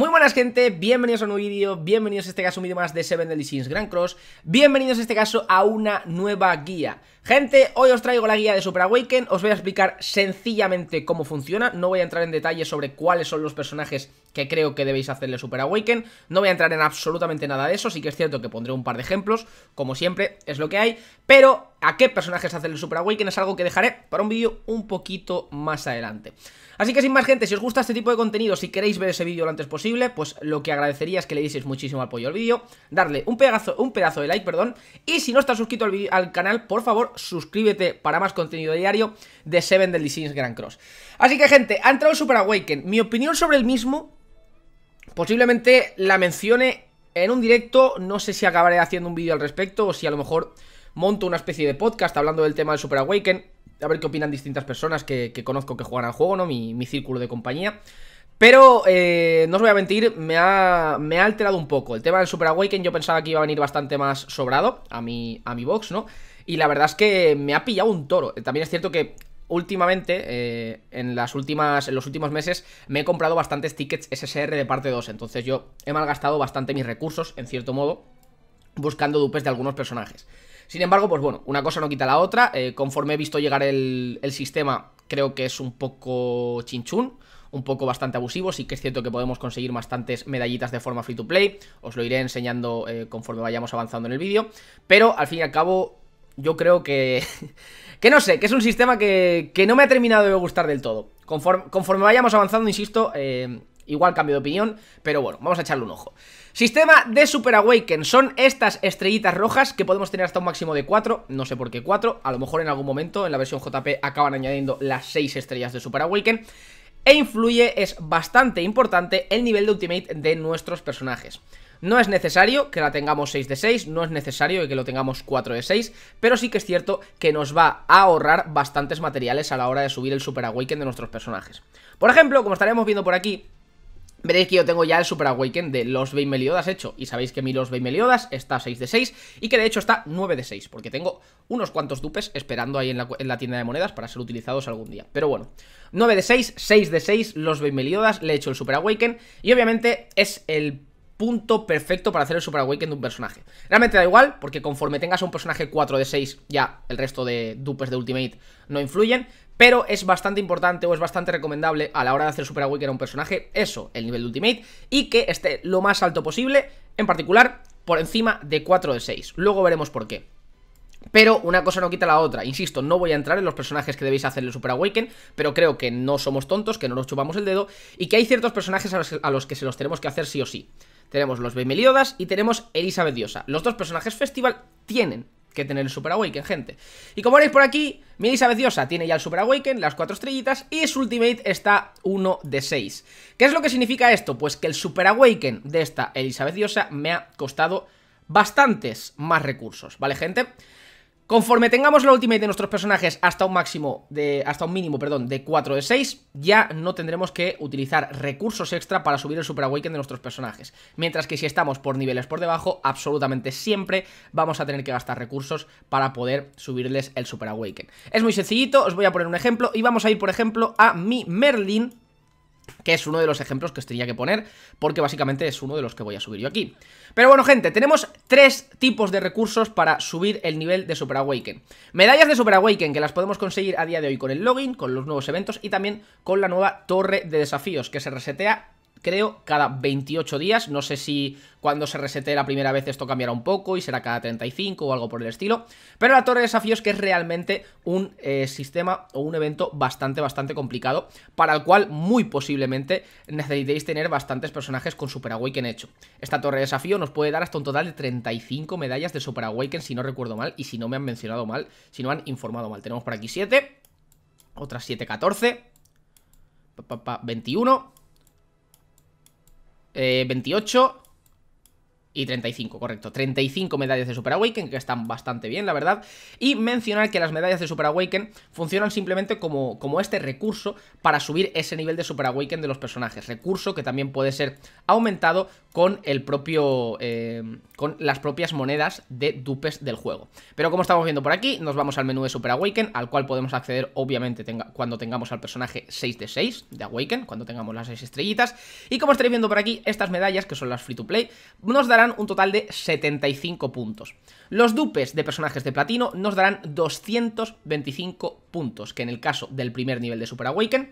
Muy buenas, gente, bienvenidos a un nuevo vídeo, bienvenidos en este caso a un vídeo más de Seven Deadly Sins Grand Cross, bienvenidos en este caso a una nueva guía. Gente, hoy os traigo la guía de Super Awaken, os voy a explicar sencillamente cómo funciona, no voy a entrar en detalle sobre cuáles son los personajes que creo que debéis hacerle Super Awaken, no voy a entrar en absolutamente nada de eso, sí que es cierto que pondré un par de ejemplos, como siempre, es lo que hay, pero a qué personajes hacerle Super Awaken es algo que dejaré para un vídeo un poquito más adelante. Así que sin más, gente, si os gusta este tipo de contenido, si queréis ver ese vídeo lo antes posible, pues lo que agradecería es que le dieseis muchísimo apoyo al vídeo, darle un pedazo de like, perdón, y si no estás suscrito al canal, por favor, suscríbete para más contenido diario de Seven Deadly Sins Grand Cross. Así que, gente, ha entrado Super Awaken. Mi opinión sobre el mismo, posiblemente la mencione en un directo, no sé si acabaré haciendo un vídeo al respecto o si a lo mejor monto una especie de podcast hablando del tema del Super Awaken, a ver qué opinan distintas personas que conozco que juegan al juego, ¿no? Mi círculo de compañía. Pero, no os voy a mentir, me ha alterado un poco. El tema del Super Awaken yo pensaba que iba a venir bastante más sobrado a mi box, ¿no? Y la verdad es que me ha pillado un toro. También es cierto que últimamente, en los últimos meses, me he comprado bastantes tickets SSR de parte 2. Entonces yo he malgastado bastante mis recursos, en cierto modo, buscando dupes de algunos personajes. Sin embargo, pues bueno, una cosa no quita la otra. Conforme he visto llegar el sistema, creo que es un poco chinchún, un poco bastante abusivo. Sí que es cierto que podemos conseguir bastantes medallitas de forma free to play. Os lo iré enseñando conforme vayamos avanzando en el vídeo. Pero, al fin y al cabo, yo creo que que no sé, que es un sistema que no me ha terminado de gustar del todo. Conforme vayamos avanzando, insisto, igual cambio de opinión, pero bueno, vamos a echarle un ojo. Sistema de Super Awaken, son estas estrellitas rojas que podemos tener hasta un máximo de 4, no sé por qué 4, a lo mejor en algún momento en la versión JP acaban añadiendo las 6 estrellas de Super Awaken, e influye, es bastante importante, el nivel de Ultimate de nuestros personajes. No es necesario que la tengamos 6 de 6, no es necesario que lo tengamos 4 de 6, pero sí que es cierto que nos va a ahorrar bastantes materiales a la hora de subir el Super Awaken de nuestros personajes. Por ejemplo, como estaremos viendo por aquí, veréis que yo tengo ya el Super Awaken de los Bemeliodas hecho. Y sabéis que mi los Bemeliodas está 6 de 6 y que de hecho está 9 de 6. Porque tengo unos cuantos dupes esperando ahí en la tienda de monedas para ser utilizados algún día. Pero bueno, 9 de 6, 6 de 6, los Bemeliodas, le he hecho el Super Awaken. Y obviamente es el punto perfecto para hacer el Super Awaken de un personaje. Realmente da igual, porque conforme tengas un personaje 4 de 6, ya el resto de dupes de Ultimate no influyen. Pero es bastante importante o es bastante recomendable a la hora de hacer Super Awaken a un personaje, eso, el nivel de Ultimate, y que esté lo más alto posible, en particular por encima de 4 de 6. Luego veremos por qué. Pero una cosa no quita la otra, insisto, no voy a entrar en los personajes que debéis hacerle Super Awaken, pero creo que no somos tontos, que no nos chupamos el dedo, y que hay ciertos personajes a los que se los tenemos que hacer sí o sí. Tenemos los Bemeliodas y tenemos Elizabeth Diosa. Los dos personajes festival tienen que tener el Super Awaken, gente. Y como veis por aquí, mi Elizabeth Diosa tiene ya el Super Awaken, las 4 estrellitas, y su Ultimate está 1 de 6. ¿Qué es lo que significa esto? Pues que el Super Awaken de esta Elizabeth Diosa me ha costado bastantes más recursos, ¿vale, gente? Conforme tengamos la Ultimate de nuestros personajes hasta un máximo de, hasta un mínimo de 4 de 6, ya no tendremos que utilizar recursos extra para subir el Super Awaken de nuestros personajes. Mientras que si estamos por niveles por debajo, absolutamente siempre vamos a tener que gastar recursos para poder subirles el Super Awaken. Es muy sencillito, os voy a poner un ejemplo y vamos a ir, por ejemplo, a mi Merlin, que es uno de los ejemplos que os tenía que poner, porque básicamente es uno de los que voy a subir yo aquí. Pero bueno, gente, tenemos 3 tipos de recursos para subir el nivel de Super Awaken. Medallas de Super Awaken, que las podemos conseguir a día de hoy con el login, con los nuevos eventos y también con la nueva torre de desafíos, que se resetea, creo, cada 28 días. No sé si cuando se resetee la primera vez esto cambiará un poco y será cada 35 o algo por el estilo. Pero la torre de desafíos, que es realmente un sistema o un evento bastante complicado, para el cual muy posiblemente necesitéis tener bastantes personajes con Super Awaken hecho. Esta torre de desafío nos puede dar hasta un total de 35 medallas de Super Awaken, si no recuerdo mal y si no me han mencionado mal, si no han informado mal. Tenemos por aquí 7, otras 7, 14, 21... 28, Y 35, correcto, 35 medallas de Super Awaken, que están bastante bien, la verdad. Y mencionar que las medallas de Super Awaken funcionan simplemente como este recurso para subir ese nivel de Super Awaken de los personajes. Recurso que también puede ser aumentado con el propio con las propias monedas de dupes del juego. Pero como estamos viendo por aquí, nos vamos al menú de Super Awaken, al cual podemos acceder obviamente cuando tengamos al personaje 6 de 6 de Awaken, cuando tengamos las 6 estrellitas. Y como estaréis viendo por aquí, estas medallas, que son las free to play, nos darán un total de 75 puntos. Los dupes de personajes de platino nos darán 225 puntos, que en el caso del primer nivel de Super Awaken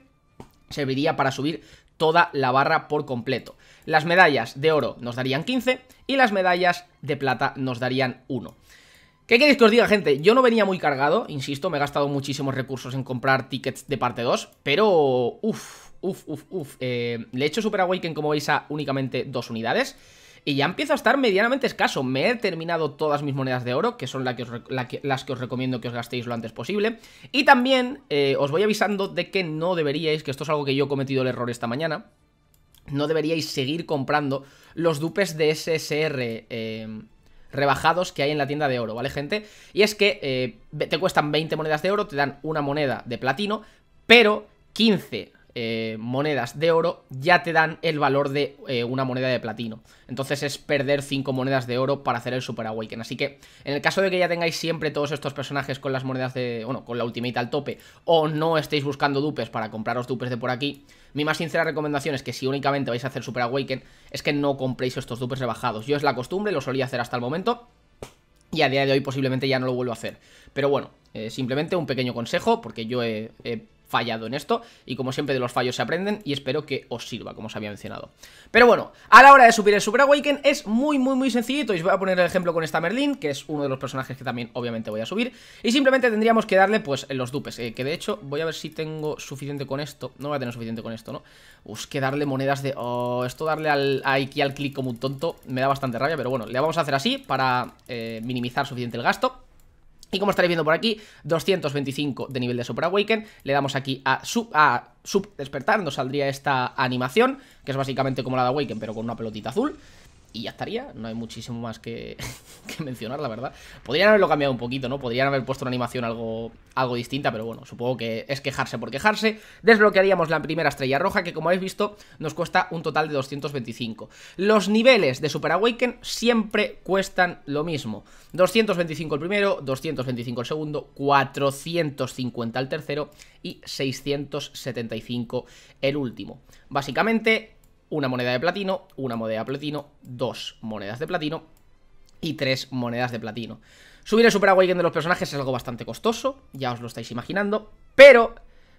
serviría para subir toda la barra por completo. Las medallas de oro nos darían 15 y las medallas de plata nos darían 1. ¿Qué queréis que os diga, gente? Yo no venía muy cargado, insisto, me he gastado muchísimos recursos en comprar tickets de parte 2, pero le he hecho Super Awaken, como veis, a únicamente 2 unidades. Y ya empiezo a estar medianamente escaso. Me he terminado todas mis monedas de oro, que son las que os recomiendo que os gastéis lo antes posible. Y también os voy avisando de que no deberíais, que esto es algo que yo he cometido el error esta mañana, no deberíais seguir comprando los dupes de SSR rebajados que hay en la tienda de oro, ¿vale, gente? Y es que te cuestan 20 monedas de oro, te dan una moneda de platino, pero 15 monedas de oro ya te dan el valor de una moneda de platino. Entonces es perder 5 monedas de oro para hacer el Super Awaken. Así que en el caso de que ya tengáis siempre todos estos personajes con las monedas de... bueno, con la ultimate al tope, o no estéis buscando dupes para compraros dupes de por aquí, mi más sincera recomendación es que si únicamente vais a hacer Super Awaken, es que no compréis estos dupes rebajados. Yo es la costumbre, lo solía hacer hasta el momento, y a día de hoy posiblemente ya no lo vuelvo a hacer. Pero bueno, simplemente un pequeño consejo, porque yo he fallado en esto, y como siempre de los fallos se aprenden, y espero que os sirva, como os había mencionado. Pero bueno, a la hora de subir el Super Awaken es muy sencillito, y os voy a poner el ejemplo con esta Merlin, que es uno de los personajes que también obviamente voy a subir, y simplemente tendríamos que darle pues los dupes, que de hecho voy a ver si tengo suficiente con esto. No voy a tener suficiente con esto, ¿no? Que darle monedas de... oh, esto darle aquí al clic como un tonto me da bastante rabia, pero bueno, le vamos a hacer así para minimizar suficiente el gasto. Y como estaréis viendo por aquí, 225 de nivel de Super Awaken, le damos aquí a Subdespertar, nos saldría esta animación, que es básicamente como la de Awaken, pero con una pelotita azul, y ya estaría, no hay muchísimo más que mencionar, la verdad. Podrían haberlo cambiado un poquito, ¿no? Podrían haber puesto una animación algo distinta, pero bueno, supongo que es quejarse por quejarse. Desbloquearíamos la primera estrella roja, que como habéis visto, nos cuesta un total de 225. Los niveles de Super Awaken siempre cuestan lo mismo. 225 el primero, 225 el segundo, 450 el tercero y 675 el último. Básicamente, una moneda de platino, una moneda de platino, 2 monedas de platino y 3 monedas de platino. Subir el Super Awaken de los personajes es algo bastante costoso, ya os lo estáis imaginando, pero,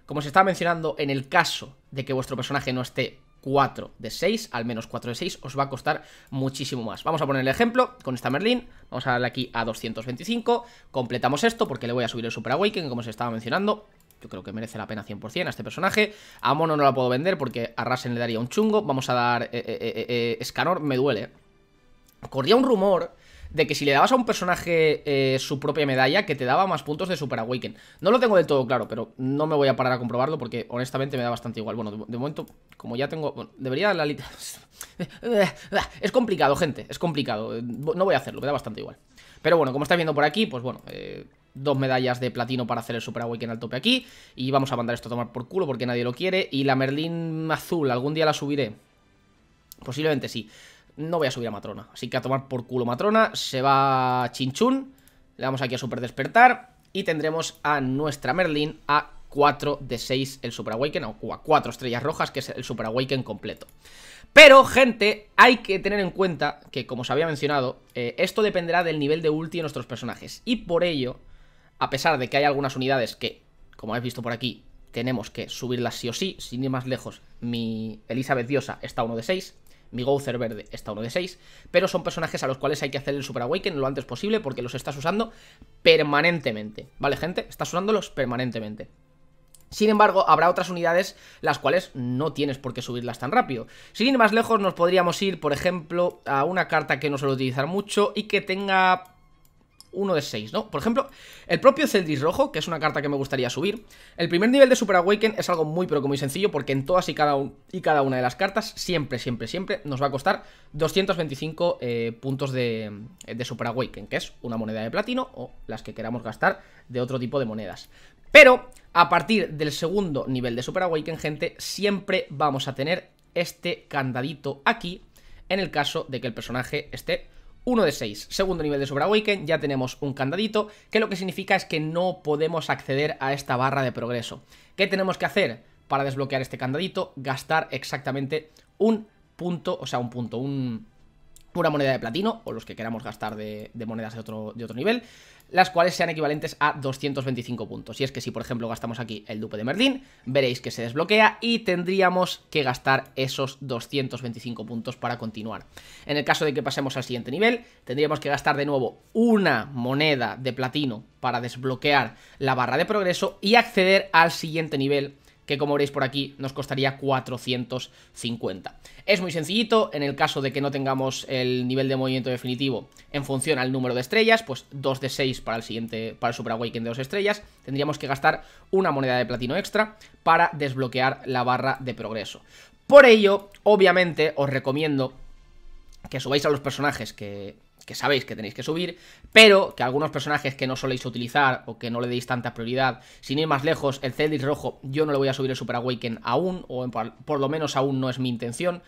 como se estaba mencionando, en el caso de que vuestro personaje no esté 4 de 6, al menos 4 de 6, os va a costar muchísimo más. Vamos a poner el ejemplo con esta Merlin, vamos a darle aquí a 225, completamos esto porque le voy a subir el Super Awaken, como se estaba mencionando. Yo creo que merece la pena 100% a este personaje. A Mono no la puedo vender porque a Rasen le daría un chungo. Vamos a dar... Escanor me duele. Corría un rumor de que si le dabas a un personaje su propia medalla, que te daba más puntos de Super Awaken. No lo tengo del todo claro, pero no me voy a parar a comprobarlo porque honestamente me da bastante igual. Bueno, de momento, como ya tengo... bueno, debería la lista... es complicado, gente, es complicado. No voy a hacerlo, me da bastante igual. Pero bueno, como estáis viendo por aquí, pues bueno... 2 medallas de platino para hacer el Super Awaken al tope aquí. Y vamos a mandar esto a tomar por culo porque nadie lo quiere. Y la Merlin azul, ¿algún día la subiré? Posiblemente sí. No voy a subir a Matrona, así que a tomar por culo Matrona. Se va Chinchun. Le damos aquí a Super Despertar. Y tendremos a nuestra Merlin a 4 de 6 el Super Awaken, o a 4 estrellas rojas, que es el Super Awaken completo. Pero, gente, hay que tener en cuenta que, como os había mencionado, esto dependerá del nivel de ulti de nuestros personajes. Y por ello... a pesar de que hay algunas unidades que, como habéis visto por aquí, tenemos que subirlas sí o sí, sin ir más lejos, mi Elizabeth Diosa está 1 de 6, mi Gowther Verde está 1 de 6, pero son personajes a los cuales hay que hacer el Super Awaken lo antes posible porque los estás usando permanentemente, ¿vale, gente? Estás usándolos permanentemente. Sin embargo, habrá otras unidades las cuales no tienes por qué subirlas tan rápido. Sin ir más lejos, nos podríamos ir, por ejemplo, a una carta que no suelo utilizar mucho y que tenga... 1 de 6, ¿no? Por ejemplo, el propio Zeldris Rojo, que es una carta que me gustaría subir. El primer nivel de Super Awaken es algo muy, pero que muy sencillo, porque en todas y cada una de las cartas siempre nos va a costar 225 puntos de Super Awaken, que es una moneda de platino o las que queramos gastar de otro tipo de monedas. Pero a partir del segundo nivel de Super Awaken, gente, siempre vamos a tener este candadito aquí, en el caso de que el personaje esté 1 de 6. Segundo nivel de Super Awaken, ya tenemos un candadito, que lo que significa es que no podemos acceder a esta barra de progreso. ¿Qué tenemos que hacer para desbloquear este candadito? Gastar exactamente un punto, o sea, una moneda de platino, o los que queramos gastar de monedas de otro nivel, las cuales sean equivalentes a 225 puntos. Y es que si, por ejemplo, gastamos aquí el dupe de Merlin, veréis que se desbloquea y tendríamos que gastar esos 225 puntos para continuar. En el caso de que pasemos al siguiente nivel, tendríamos que gastar de nuevo una moneda de platino para desbloquear la barra de progreso y acceder al siguiente nivel, que como veréis por aquí nos costaría 450. Es muy sencillito. En el caso de que no tengamos el nivel de movimiento definitivo en función al número de estrellas, pues 2 de 6 para el Super Awaken de 2 estrellas, tendríamos que gastar una moneda de platino extra para desbloquear la barra de progreso. Por ello, obviamente, os recomiendo que subáis a los personajes que sabéis que tenéis que subir, pero que algunos personajes que no soléis utilizar o que no le deis tanta prioridad. Sin ir más lejos, el Zeldris Rojo yo no le voy a subir el Super Awaken aún, o por lo menos aún no es mi intención.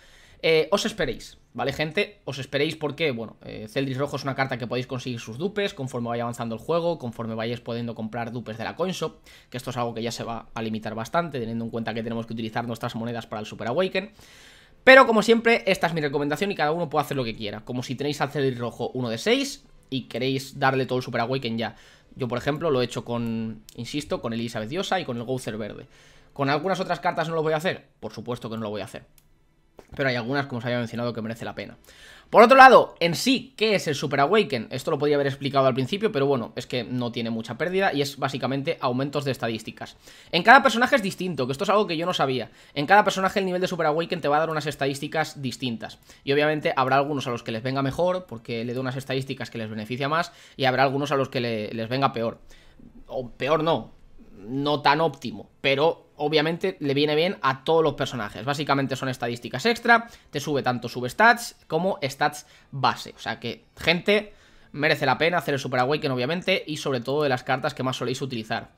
Os esperéis, ¿vale, gente? Os esperéis porque, bueno, Zeldris Rojo es una carta que podéis conseguir sus dupes conforme vaya avanzando el juego, conforme vayáis pudiendo comprar dupes de la Coinshop, que esto es algo que ya se va a limitar bastante, teniendo en cuenta que tenemos que utilizar nuestras monedas para el Super Awaken. Pero como siempre, esta es mi recomendación y cada uno puede hacer lo que quiera. Como si tenéis al Zeldris Rojo 1 de 6 y queréis darle todo el Super Awaken ya. Yo, por ejemplo, lo he hecho con, insisto, con Elizabeth Diosa y con el Gowther Verde. ¿Con algunas otras cartas no lo voy a hacer? Por supuesto que no lo voy a hacer. Pero hay algunas, como os había mencionado, que merece la pena. Por otro lado, en sí, ¿qué es el Super Awaken? Esto lo podía haber explicado al principio, pero bueno, es que no tiene mucha pérdida y es básicamente aumentos de estadísticas. En cada personaje es distinto, que esto es algo que yo no sabía. En cada personaje el nivel de Super Awaken te va a dar unas estadísticas distintas. Y obviamente habrá algunos a los que les venga mejor, porque le da unas estadísticas que les beneficia más, y habrá algunos a los que les venga peor. O peor no tan óptimo, pero obviamente le viene bien a todos los personajes. Básicamente son estadísticas extra, te sube tanto substats como stats base. O sea que, gente, merece la pena hacer el Super Awaken, obviamente, y sobre todo de las cartas que más soléis utilizar.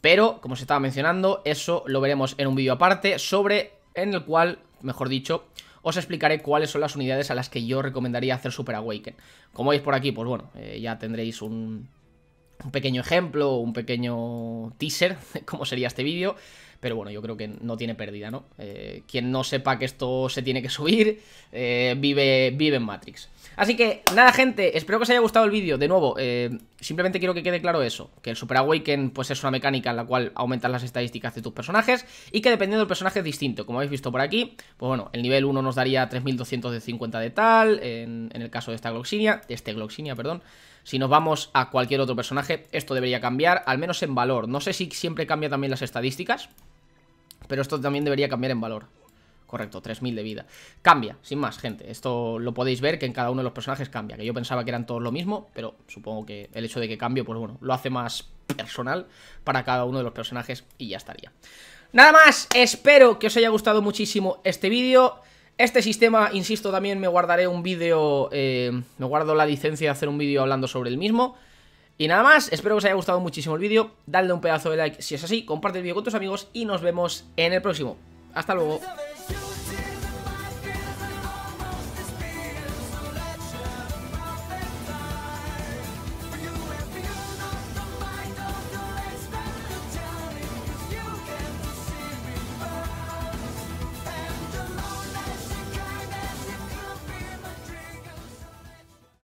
Pero, como os estaba mencionando, eso lo veremos en un vídeo aparte, en el cual os explicaré cuáles son las unidades a las que yo recomendaría hacer Super Awaken. Como veis por aquí, pues bueno, ya tendréis un pequeño ejemplo, un pequeño teaser de cómo sería este vídeo. Pero bueno, yo creo que no tiene pérdida, ¿no? Quien no sepa que esto se tiene que subir, vive en Matrix. Así que, nada, gente, espero que os haya gustado el vídeo. De nuevo, simplemente quiero que quede claro eso, que el Super Awaken pues es una mecánica en la cual aumentas las estadísticas de tus personajes y que dependiendo del personaje es distinto. Como habéis visto por aquí, pues bueno, el nivel 1 nos daría 3250 de tal, en el caso de esta Gloxinia, perdón. Si nos vamos a cualquier otro personaje, esto debería cambiar, al menos en valor. No sé si siempre cambia también las estadísticas, pero esto también debería cambiar en valor. Correcto, 3000 de vida. Cambia, sin más, gente. Esto lo podéis ver, que en cada uno de los personajes cambia. Que yo pensaba que eran todos lo mismo, pero supongo que el hecho de que cambie, pues bueno, lo hace más personal para cada uno de los personajes y ya estaría. Nada más, espero que os haya gustado muchísimo este vídeo. Este sistema, insisto, también me guardaré un vídeo, me guardo la licencia de hacer un vídeo hablando sobre el mismo. Y nada más, espero que os haya gustado muchísimo el vídeo, dadle un pedazo de like si es así, comparte el vídeo con tus amigos y nos vemos en el próximo. Hasta luego.